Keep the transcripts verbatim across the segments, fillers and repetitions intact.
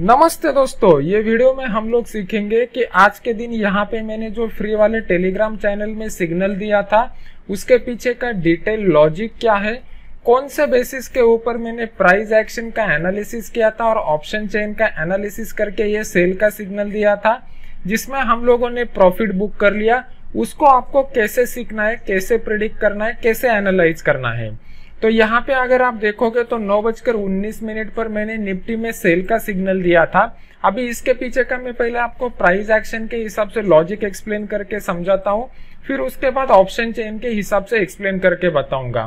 नमस्ते दोस्तों, ये वीडियो में हम लोग सीखेंगे कि आज के दिन यहाँ पे मैंने जो फ्री वाले टेलीग्राम चैनल में सिग्नल दिया था उसके पीछे का डिटेल लॉजिक क्या है, कौन से बेसिस के ऊपर मैंने प्राइस एक्शन का एनालिसिस किया था और ऑप्शन चेन का एनालिसिस करके ये सेल का सिग्नल दिया था जिसमें हम लोगों ने प्रॉफिट बुक कर लिया। उसको आपको कैसे सीखना है, कैसे प्रिडिक्ट करना है, कैसे एनालाइज करना है। तो यहाँ पे अगर आप देखोगे तो नौ बजकर उन्नीस मिनट पर मैंने निफ्टी में सेल का सिग्नल दिया था। अभी इसके पीछे का मैं पहले आपको प्राइस एक्शन के हिसाब से लॉजिक एक्सप्लेन करके समझाता हूँ, फिर उसके बाद ऑप्शन चेन के हिसाब से एक्सप्लेन करके बताऊंगा।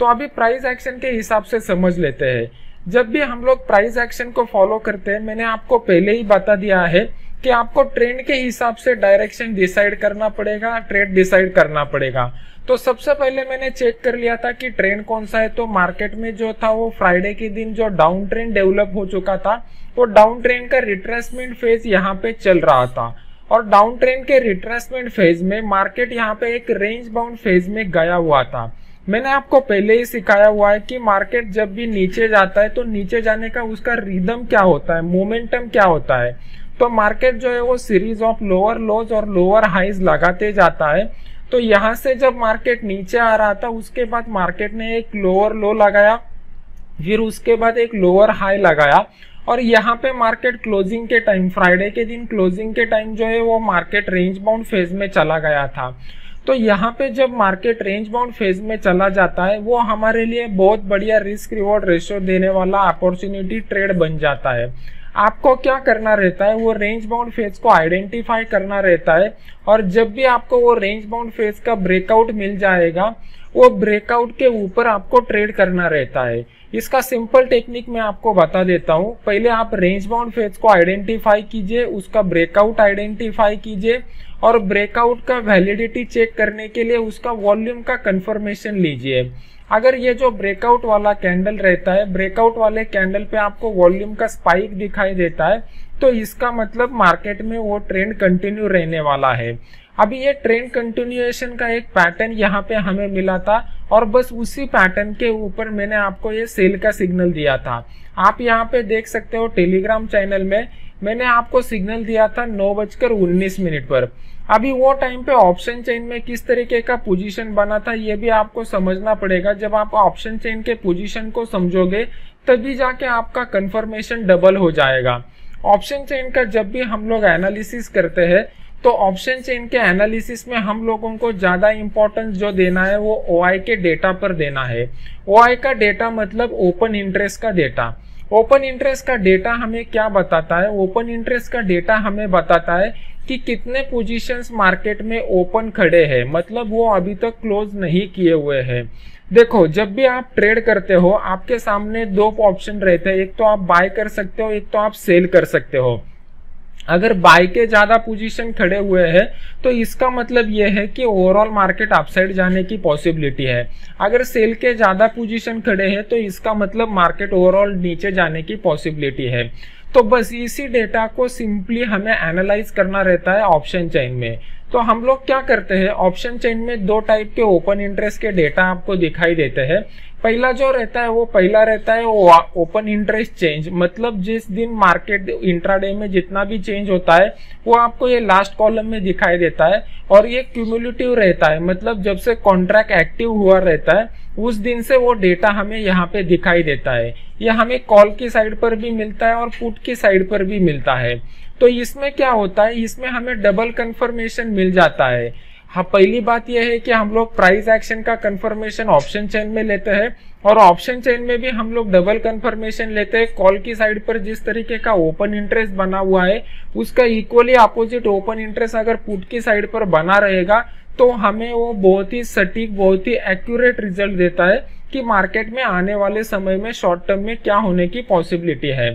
तो अभी प्राइस एक्शन के हिसाब से समझ लेते हैं। जब भी हम लोग प्राइस एक्शन को फॉलो करते हैं, मैंने आपको पहले ही बता दिया है कि आपको ट्रेंड के हिसाब से डायरेक्शन डिसाइड करना पड़ेगा, ट्रेड डिसाइड करना पड़ेगा। तो सबसे पहले मैंने चेक कर लिया था कि ट्रेंड कौन सा है। तो मार्केट में जो था वो फ्राइडे के दिन जो डाउन ट्रेंड डेवलप हो चुका था, वो डाउन ट्रेंड का रिट्रेसमेंट फेज यहाँ पे चल रहा था और डाउन ट्रेंड के रिट्रेसमेंट फेज में मार्केट यहाँ पे एक रेंज बाउंड फेज में गया हुआ था। मैंने आपको पहले ही सिखाया हुआ है कि मार्केट जब भी नीचे जाता है तो नीचे जाने का उसका रिदम क्या होता है, मोमेंटम क्या होता है। तो मार्केट जो है वो सीरीज ऑफ लोअर लोज और लोअर हाइज लगाते जाता है। तो यहाँ से जब मार्केट नीचे आ रहा था उसके बाद मार्केट ने एक लोअर लो लगाया, फिर उसके बाद एक लोअर हाई लगाया और यहाँ पे मार्केट क्लोजिंग के टाइम, फ्राइडे के दिन क्लोजिंग के टाइम जो है वो मार्केट रेंज बाउंड फेज में चला गया था। तो यहाँ पे जब मार्केट रेंज बाउंड फेज में चला जाता है वो हमारे लिए बहुत बढ़िया रिस्क रिवॉर्ड रेशियो देने वाला अपॉर्चुनिटी ट्रेड बन जाता है। आपको क्या करना रहता है, वो रेंज बाउंड फेज को आइडेंटिफाई करना रहता है और जब भी आपको वो रेंज बाउंड फेज का ब्रेकआउट मिल जाएगा, वो ब्रेकआउट के ऊपर आपको ट्रेड करना रहता है। इसका सिंपल टेक्निक मैं आपको बता देता हूँ। पहले आप रेंज बाउंड फेज को आइडेंटिफाई कीजिए, उसका ब्रेकआउट आइडेंटिफाई कीजिए और ब्रेकआउट का वैलिडिटी चेक करने के लिए उसका वॉल्यूम का कंफर्मेशन लीजिए। अगर ये जो ब्रेकआउट वाला कैंडल रहता है, ब्रेकआउट वाले कैंडल पे आपको वॉल्यूम का स्पाइक दिखाई देता है तो इसका मतलब मार्केट में वो ट्रेंड कंटिन्यू रहने वाला है। अभी ये ट्रेंड कंटिन्यूएशन का एक पैटर्न यहाँ पे हमें मिला था और बस उसी पैटर्न के ऊपर मैंने आपको ये सेल का सिग्नल दिया था। आप यहाँ पे देख सकते हो टेलीग्राम चैनल में मैंने आपको सिग्नल दिया था नौ बजकर उन्नीस मिनट पर। अभी वो टाइम पे ऑप्शन चेन में किस तरीके का पोजीशन बना था ये भी आपको समझना पड़ेगा। जब आप ऑप्शन चेन के पोजीशन को समझोगे तभी जाके आपका कंफर्मेशन डबल हो जाएगा। ऑप्शन चेन का जब भी हम लोग एनालिसिस करते हैं तो ऑप्शन चेन के एनालिसिस में हम लोगों को ज़्यादा इम्पोर्टेंस जो देना है वो ओआई के डेटा पर देना है। ओआई का डेटा मतलब ओपन इंटरेस्ट का डेटा। ओपन इंटरेस्ट का डेटा हमें क्या बताता है, ओपन इंटरेस्ट का डेटा हमें बताता है कि कितने पोजीशंस मार्केट में ओपन खड़े हैं, मतलब वो अभी तक क्लोज नहीं किए हुए हैं। देखो, जब भी आप ट्रेड करते हो आपके सामने दो ऑप्शन रहते हैं, एक तो आप बाय कर सकते हो, एक तो आप सेल कर सकते हो। अगर बाय के ज़्यादा पोजीशन खड़े हुए हैं तो इसका मतलब यह है कि ओवरऑल मार्केट अपसाइड जाने की पॉसिबिलिटी है। अगर सेल के ज़्यादा पोजीशन खड़े हैं तो इसका मतलब मार्केट ओवरऑल नीचे जाने की पॉसिबिलिटी है। तो बस इसी डेटा को सिंपली हमें एनालाइज करना रहता है ऑप्शन चेन में। तो हम लोग क्या करते हैं, ऑप्शन चेन में दो टाइप के ओपन इंटरेस्ट के डेटा आपको दिखाई देते हैं। पहला जो रहता है वो पहला रहता है ओपन इंटरेस्ट चेंज, मतलब जिस दिन मार्केट इंट्राडे में जितना भी चेंज होता है वो आपको ये लास्ट कॉलम में दिखाई देता है और ये क्यूमुलेटिव रहता है, मतलब जब से कॉन्ट्रैक्ट एक्टिव हुआ रहता है उस दिन से वो डेटा हमें यहाँ पे दिखाई देता है। यह हमें कॉल की साइड पर भी मिलता है और पुट की साइड पर भी मिलता है। तो इसमें क्या होता है, इसमें हमें डबल कंफर्मेशन मिल जाता है। हाँ, पहली बात यह है कि हम लोग प्राइस एक्शन का कंफर्मेशन ऑप्शन चेन में लेते हैं और ऑप्शन चेन में भी हम लोग डबल कंफर्मेशन लेते हैं। कॉल की साइड पर जिस तरीके का ओपन इंटरेस्ट बना हुआ है उसका इक्वली अपोजिट ओपन इंटरेस्ट अगर पुट की साइड पर बना रहेगा तो हमें वो बहुत ही सटीक, बहुत ही एक्यूरेट रिजल्ट देता है कि मार्केट में आने वाले समय में शॉर्ट टर्म में क्या होने की पॉसिबिलिटी है।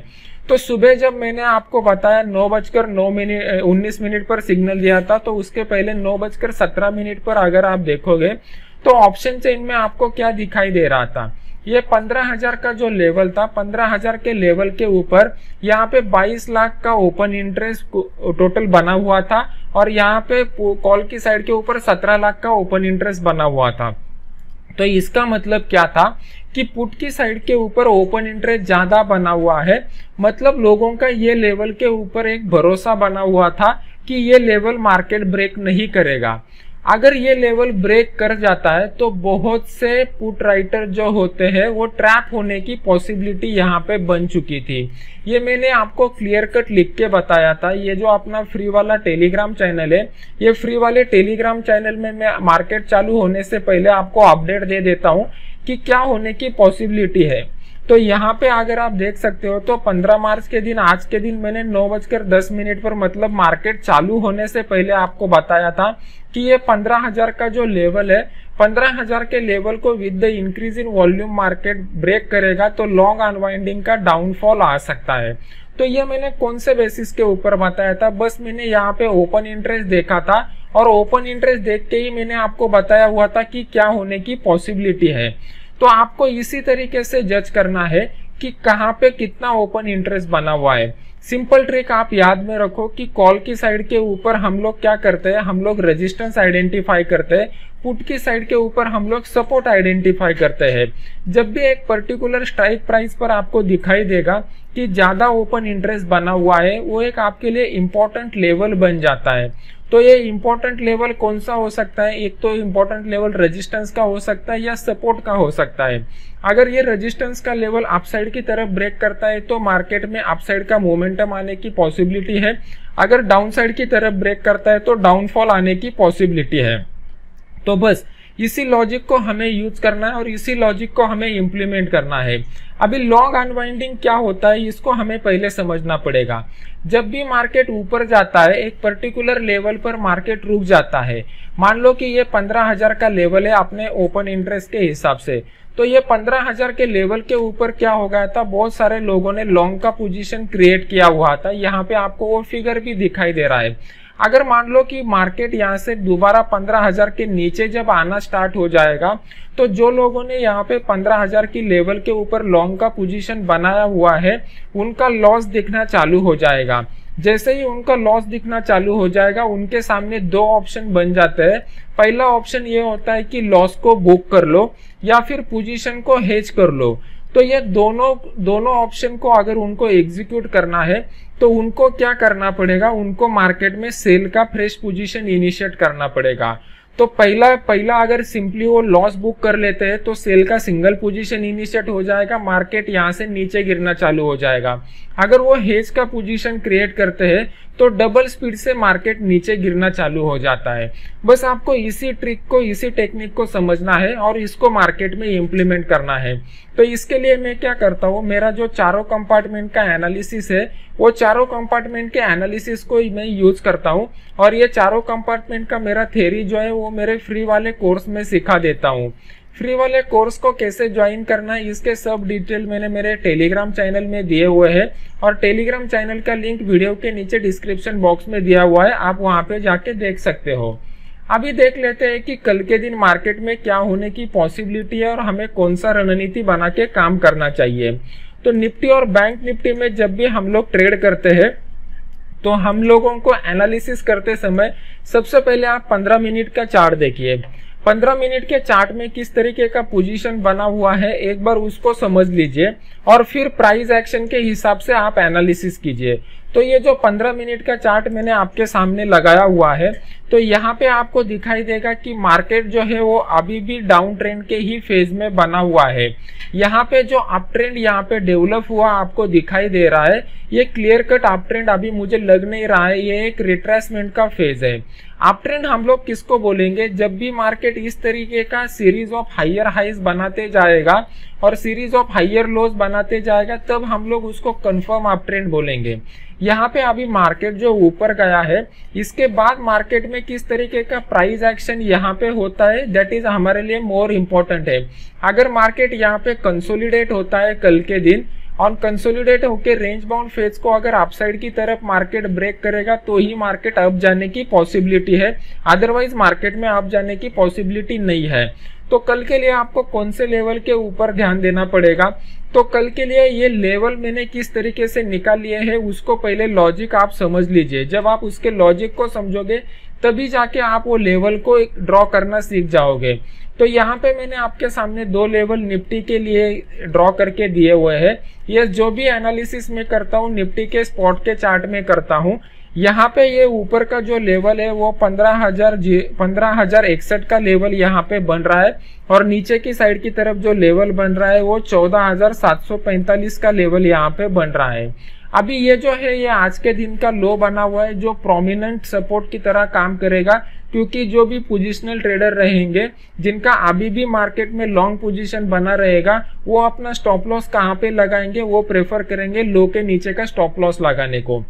तो सुबह जब मैंने आपको बताया नौ बजकर नौ मिनट उन्नीस मिनट पर सिग्नल दिया था तो उसके पहले नौ बजकर सत्रह मिनट पर अगर आप देखोगे तो ऑप्शन चेन में आपको क्या दिखाई दे रहा था, ये पंद्रह हजार का जो लेवल था, पंद्रह हजार के लेवल के ऊपर यहाँ पे बाईस लाख का ओपन इंटरेस्ट टोटल बना हुआ था और यहाँ पे कॉल की साइड के ऊपर सत्रह लाख का ओपन इंटरेस्ट बना हुआ था। तो इसका मतलब क्या था कि पुट की साइड के ऊपर ओपन इंटरेस्ट ज़्यादा बना हुआ है, मतलब लोगों का ये लेवल के ऊपर एक भरोसा बना हुआ था कि ये लेवल मार्केट ब्रेक नहीं करेगा। अगर ये लेवल ब्रेक कर जाता है तो बहुत से पुट राइटर जो होते हैं वो ट्रैप होने की पॉसिबिलिटी यहाँ पे बन चुकी थी। ये मैंने आपको क्लियर कट लिख के बताया था। ये जो अपना फ्री वाला टेलीग्राम चैनल है, ये फ्री वाले टेलीग्राम चैनल में मैं मार्केट चालू होने से पहले आपको अपडेट दे देता हूँ कि क्या होने की पॉसिबिलिटी है। तो यहाँ पे अगर आप देख सकते हो तो पंद्रह मार्च के दिन, आज के दिन मैंने नौ बजकर दस मिनट पर, मतलब मार्केट चालू होने से पहले आपको बताया था कि ये पंद्रह हज़ार का जो लेवल है, पंद्रह हज़ार के लेवल को with the increase in volume market break करेगा तो लॉन्ग अनवाइंडिंग का डाउनफॉल आ सकता है। तो ये मैंने कौन से बेसिस के ऊपर बताया था, बस मैंने यहाँ पे ओपन इंटरेस्ट देखा था और ओपन इंटरेस्ट देख के ही मैंने आपको बताया हुआ था कि क्या होने की पॉसिबिलिटी है। तो आपको इसी तरीके से जज करना है कि कहाँ पे कितना ओपन इंटरेस्ट बना हुआ है। सिंपल ट्रिक आप याद में रखो कि कॉल की साइड के ऊपर हम लोग क्या करते हैं, हम लोग रेजिस्टेंस आइडेंटिफाई करते हैं, पुट की साइड के ऊपर हम लोग सपोर्ट आइडेंटिफाई करते हैं। जब भी एक पर्टिकुलर स्ट्राइक प्राइस पर आपको दिखाई देगा कि ज़्यादा ओपन इंटरेस्ट बना हुआ है, वो एक आपके लिए इम्पोर्टेंट लेवल बन जाता है। तो ये इम्पोर्टेंट लेवल कौन सा हो सकता है, एक तो इम्पोर्टेंट लेवल रेजिस्टेंस का हो सकता है या सपोर्ट का हो सकता है। अगर ये रेजिस्टेंस का लेवल अपसाइड की तरफ ब्रेक करता है तो मार्केट में अपसाइड का मोमेंटम आने की पॉसिबिलिटी है, अगर डाउनसाइड की तरफ ब्रेक करता है तो डाउनफॉल आने की पॉसिबिलिटी है। तो बस इसी लॉजिक को हमें यूज करना है और इसी लॉजिक को हमें इम्प्लीमेंट करना है। अभी लॉन्ग अनवाइंडिंग क्या होता है इसको हमें पहले समझना पड़ेगा। जब भी मार्केट ऊपर जाता है, एक पर्टिकुलर लेवल पर मार्केट रुक जाता है, मान लो कि ये पंद्रह हज़ार का लेवल है अपने ओपन इंटरेस्ट के हिसाब से, तो ये पंद्रह हज़ार के लेवल के ऊपर क्या हो गया था, बहुत सारे लोगों ने लॉन्ग का पोजीशन क्रिएट किया हुआ था। यहाँ पे आपको वो फिगर भी दिखाई दे रहा है। अगर मान लो कि मार्केट यहाँ से दोबारा पंद्रह हज़ार के नीचे जब आना स्टार्ट हो जाएगा तो जो लोगों ने यहाँ पे पंद्रह हज़ार की लेवल के ऊपर लॉन्ग का पोजीशन बनाया हुआ है उनका लॉस दिखना चालू हो जाएगा। जैसे ही उनका लॉस दिखना चालू हो जाएगा उनके सामने दो ऑप्शन बन जाते हैं। पहला ऑप्शन ये होता है कि लॉस को बुक कर लो या फिर पोजीशन को हेज कर लो। तो ये दोनों दोनों ऑप्शन को अगर उनको एग्जीक्यूट करना है तो उनको क्या करना पड़ेगा, उनको मार्केट में सेल का फ्रेश पोजीशन इनिशिएट करना पड़ेगा। तो पहला पहला अगर सिंपली वो लॉस बुक कर लेते हैं तो सेल का सिंगल पोजीशन इनिशिएट हो जाएगा, मार्केट यहाँ से नीचे गिरना चालू हो जाएगा। अगर वो हेज का पोजीशन क्रिएट करते हैं तो डबल स्पीड से मार्केट नीचे गिरना चालू हो जाता है। बस आपको इसी ट्रिक को, इसी टेक्निक को समझना है और इसको मार्केट में इम्प्लीमेंट करना है। तो इसके लिए मैं क्या करता हूँ, मेरा जो चारों कंपार्टमेंट का एनालिसिस है वो चारों कंपार्टमेंट के एनालिसिस को मैं यूज करता हूँ और ये चारों कंपार्टमेंट का मेरा थ्योरी जो है वो मेरे फ्री वाले कोर्स में सिखा देता हूँ। फ्री वाले कोर्स को कैसे ज्वाइन करना है इसके सब डिटेल मैंने मेरे टेलीग्राम चैनल में दिए हुए हैं और टेलीग्राम चैनल का लिंक वीडियो के नीचे डिस्क्रिप्शन बॉक्स में दिया हुआ है, आप वहां पे जाके देख सकते हो। अभी देख लेते हैं कि कल के दिन मार्केट में क्या होने की पॉसिबिलिटी है और हमें कौन सा रणनीति बना के काम करना चाहिए। तो निफ्टी और बैंक निफ्टी में जब भी हम लोग ट्रेड करते हैं तो हम लोगों को एनालिसिस करते समय सबसे पहले आप पंद्रह मिनट का चार्ट देखिए। पंद्रह मिनट के चार्ट में किस तरीके का पोजीशन बना हुआ है एक बार उसको समझ लीजिए और फिर प्राइस एक्शन के हिसाब से आप एनालिसिस कीजिए। तो ये जो पंद्रह मिनट का चार्ट मैंने आपके सामने लगाया हुआ है तो यहाँ पे आपको दिखाई देगा कि मार्केट जो है वो अभी भी डाउन ट्रेंड के ही फेज में बना हुआ है। यहाँ पे जो अप ट्रेंड यहाँ पे डेवलप हुआ आपको दिखाई दे रहा है, ये क्लियर कट अप ट्रेंड अभी मुझे लग नहीं रहा है, ये एक रिट्रेसमेंट का फेज है। अप ट्रेंड हम लोग किसको बोलेंगे, जब भी मार्केट इस तरीके का सीरीज ऑफ हायर हाइज बनाते जाएगा और सीरीज ऑफ हायर लोज बनाते जाएगा तब हम लोग उसको कंफर्म अप ट्रेंड बोलेंगे। यहाँ पे अभी मार्केट जो ऊपर गया है इसके बाद मार्केट में किस तरीके का प्राइस एक्शन यहाँ पे होता है दैट इज हमारे लिए मोर इम्पोर्टेंट है। अगर मार्केट यहाँ पे कंसोलिडेट होता है कल के दिन और कंसोलिडेट होकर रेंज बाउंड फेज को अगर अपसाइड की तरफ मार्केट ब्रेक करेगा तो ही मार्केट अप जाने की पॉसिबिलिटी है, अदरवाइज मार्केट में अप जाने की पॉसिबिलिटी नहीं है। तो कल के लिए आपको कौन से लेवल के ऊपर ध्यान देना पड़ेगा, तो कल के लिए ये लेवल मैंने किस तरीके से निकाल लिए है उसको पहले लॉजिक आप समझ लीजिए। जब आप उसके लॉजिक को समझोगे तभी जाके आप वो लेवल को ड्रॉ करना सीख जाओगे। तो यहाँ पे मैंने आपके सामने दो लेवल निफ्टी के लिए ड्रॉ करके दिए हुए हैं। ये जो भी एनालिसिस में करता हूँ निफ्टी के स्पॉट के चार्ट में करता हूँ। यहाँ पे ये ऊपर का जो लेवल है वो पंद्रह हजार पंद्रह हजार इकसठ का लेवल यहाँ पे बन रहा है और नीचे की साइड की तरफ जो लेवल बन रहा है वो चौदह हजार सात सौ पैंतालीस का लेवल यहाँ पे बन रहा है। अभी ये जो है ये आज के दिन का लो बना हुआ है जो प्रोमिनेंट सपोर्ट की तरह काम करेगा, क्योंकि जो भी पोजिशनल ट्रेडर रहेंगे जिनका अभी भी मार्केट में लॉन्ग पोजीशन बना रहेगा वो अपना स्टॉप लॉस कहाँ पे लगाएंगे वो प्रेफर करेंगे लो के नीचे का स्टॉप लॉस लगाने को।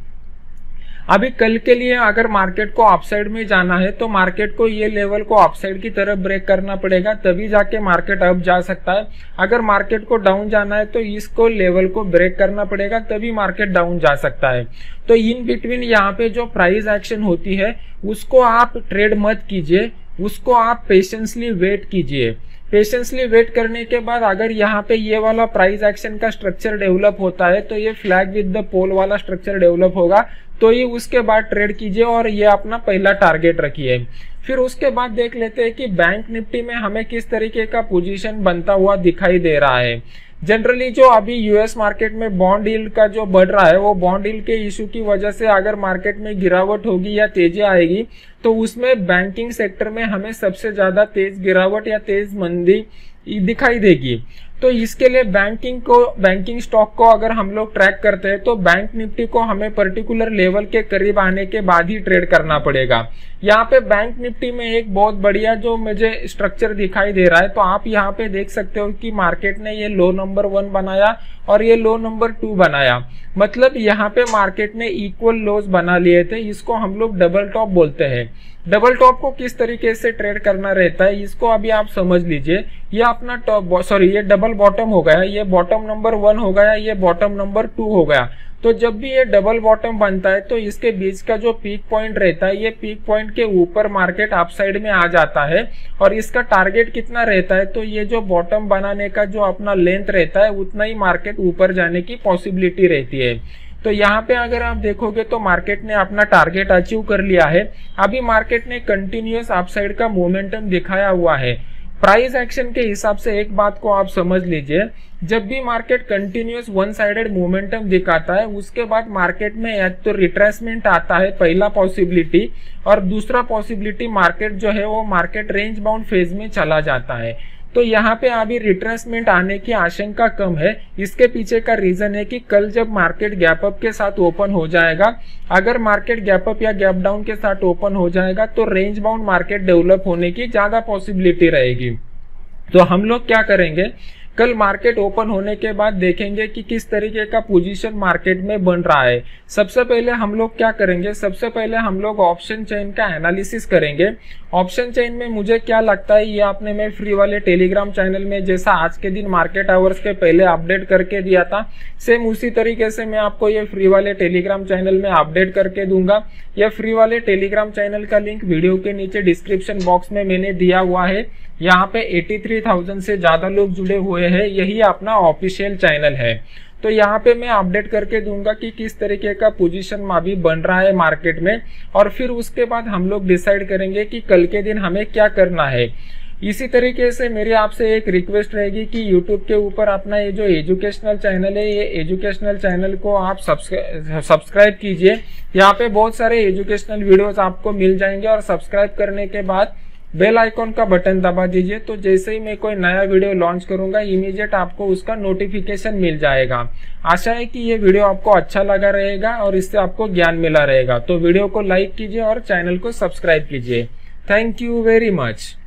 अभी कल के लिए अगर मार्केट को अपसाइड में जाना है तो मार्केट को ये लेवल को अपसाइड की तरफ ब्रेक करना पड़ेगा, तभी जाके मार्केट अप जा सकता है। अगर मार्केट को डाउन जाना है तो इसको लेवल को ब्रेक करना पड़ेगा, तभी मार्केट डाउन जा सकता है। तो इन बिटवीन यहाँ पे जो प्राइस एक्शन होती है उसको आप ट्रेड मत कीजिए, उसको आप पेशेंसली वेट कीजिए। पेशेंसली वेट करने के बाद अगर यहाँ पे ये वाला प्राइस एक्शन का स्ट्रक्चर डेवलप होता है तो ये फ्लैग विद द पोल वाला स्ट्रक्चर डेवलप होगा, तो ये उसके बाद ट्रेड कीजिए और ये अपना पहला टारगेट रखिए। फिर उसके बाद देख लेते हैं कि बैंक निफ्टी में हमें किस तरीके का पोजीशन बनता हुआ दिखाई दे रहा है। जनरली जो अभी यूएस मार्केट में बॉन्ड यील्ड का जो बढ़ रहा है वो बॉन्ड यील्ड के इशू की वजह से अगर मार्केट में गिरावट होगी या तेजी आएगी तो उसमें बैंकिंग सेक्टर में हमें सबसे ज्यादा तेज गिरावट या तेज मंदी दिखाई देगी। तो इसके लिए बैंकिंग को बैंकिंग स्टॉक को अगर हम लोग ट्रैक करते हैं तो बैंक निफ्टी को हमें पर्टिकुलर लेवल के करीब आने के बाद ही ट्रेड करना पड़ेगा। यहाँ पे बैंक निफ्टी में एक बहुत बढ़िया जो मुझे स्ट्रक्चर दिखाई दे रहा है, तो आप यहाँ पे देख सकते हो कि मार्केट ने ये लो नंबर वन बनाया और ये लो नंबर टू बनाया, मतलब यहाँ पे मार्केट ने इक्वल लोज बना लिए थे। इसको हम लोग डबल टॉप बोलते हैं। डबल टॉप को किस तरीके से ट्रेड करना रहता है इसको अभी आप समझ लीजिए। ये अपना टॉप सॉरी ये डबल बॉटम हो गया, ये बॉटम नंबर वन हो गया, ये बॉटम नंबर टू हो गया। तो जब भी ये डबल बॉटम बनता है तो इसके बीच का जो पीक पॉइंट रहता है ये पीक पॉइंट के ऊपर मार्केट अपसाइड में आ जाता है और इसका टारगेट कितना रहता है तो ये जो बॉटम बनाने का जो अपना लेंथ रहता है उतना ही मार्केट ऊपर जाने की पॉसिबिलिटी रहती है। तो यहाँ पे अगर आप देखोगे तो मार्केट ने अपना टारगेट अचीव कर लिया है। अभी मार्केट ने कंटिन्यूअस अपसाइड का मोमेंटम दिखाया हुआ है। प्राइस एक्शन के हिसाब से एक बात को आप समझ लीजिए, जब भी market continuous one sided momentum दिखाता है उसके बाद मार्केट में एक तो रिट्रेसमेंट आता है, पहला पॉसिबिलिटी, और दूसरा पॉसिबिलिटी मार्केट जो है वो मार्केट रेंज बाउंड फेज में चला जाता है। तो यहाँ पे अभी रिट्रेसमेंट आने की आशंका कम है। इसके पीछे का रीजन है कि कल जब मार्केट गैप अप के साथ ओपन हो जाएगा, अगर मार्केट गैप अप या गैप डाउन के साथ ओपन हो जाएगा तो रेंज बाउंड मार्केट डेवलप होने की ज्यादा पॉसिबिलिटी रहेगी। तो हम लोग क्या करेंगे, कल मार्केट ओपन होने के बाद देखेंगे कि किस तरीके का पोजीशन मार्केट में बन रहा है। सबसे पहले हम लोग क्या करेंगे, सबसे पहले हम लोग ऑप्शन चेन का एनालिसिस करेंगे। ऑप्शन चेन में मुझे क्या लगता है ये आपने मैं फ्री वाले टेलीग्राम चैनल में जैसा आज के दिन मार्केट आवर्स के पहले अपडेट करके दिया था, सेम उसी तरीके से मैं आपको ये फ्री वाले टेलीग्राम चैनल में अपडेट करके दूंगा। यह फ्री वाले टेलीग्राम चैनल का लिंक वीडियो के नीचे डिस्क्रिप्शन बॉक्स में मैंने दिया हुआ है। यहाँ पे तिरासी हज़ार से ज्यादा लोग जुड़े हुए हैं, यही अपना ऑफिशियल चैनल है। तो यहाँ पे मैं अपडेट करके दूंगा कि किस तरीके का पोजीशन अभी बन रहा है मार्केट में, और फिर उसके बाद हम लोग डिसाइड करेंगे कि कल के दिन हमें क्या करना है। इसी तरीके से मेरी आपसे एक रिक्वेस्ट रहेगी कि यूट्यूब के ऊपर अपना ये जो एजुकेशनल चैनल है ये एजुकेशनल चैनल को आप सब्सक्राइब कीजिए। यहाँ पे बहुत सारे एजुकेशनल वीडियोज आपको मिल जाएंगे और सब्सक्राइब करने के बाद बेल आइकॉन का बटन दबा दीजिए, तो जैसे ही मैं कोई नया वीडियो लॉन्च करूंगा इमीडिएट आपको उसका नोटिफिकेशन मिल जाएगा। आशा है कि ये वीडियो आपको अच्छा लगा रहेगा और इससे आपको ज्ञान मिला रहेगा। तो वीडियो को लाइक कीजिए और चैनल को सब्सक्राइब कीजिए। Thank you very much.